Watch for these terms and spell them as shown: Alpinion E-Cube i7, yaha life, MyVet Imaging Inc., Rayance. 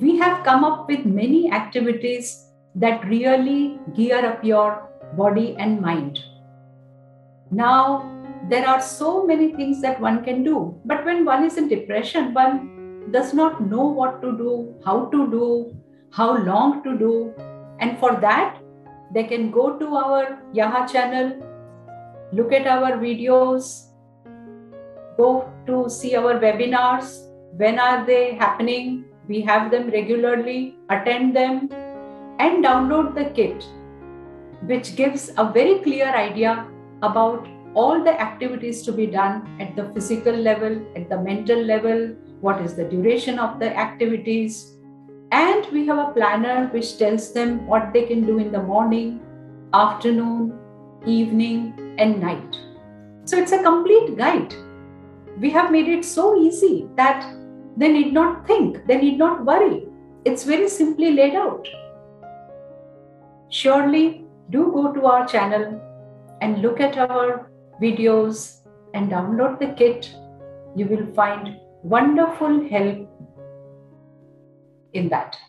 we have come up with many activities that really gear up your body and mind. Now, there are so many things that one can do, but when one is in depression, one does not know what to do, how long to do, and for that, they can go to our Yaha channel, look at our videos, go to see our webinars. When are they happening? We have them regularly, attend them and download the kit, which gives a very clear idea about all the activities to be done at the physical level, at the mental level, what is the duration of the activities. And we have a planner which tells them what they can do in the morning, afternoon, evening, and night. So it's a complete guide. We have made it so easy that they need not think, they need not worry. It's very simply laid out. Surely, do go to our channel and look at our videos and download the kit. You will find wonderful help in that.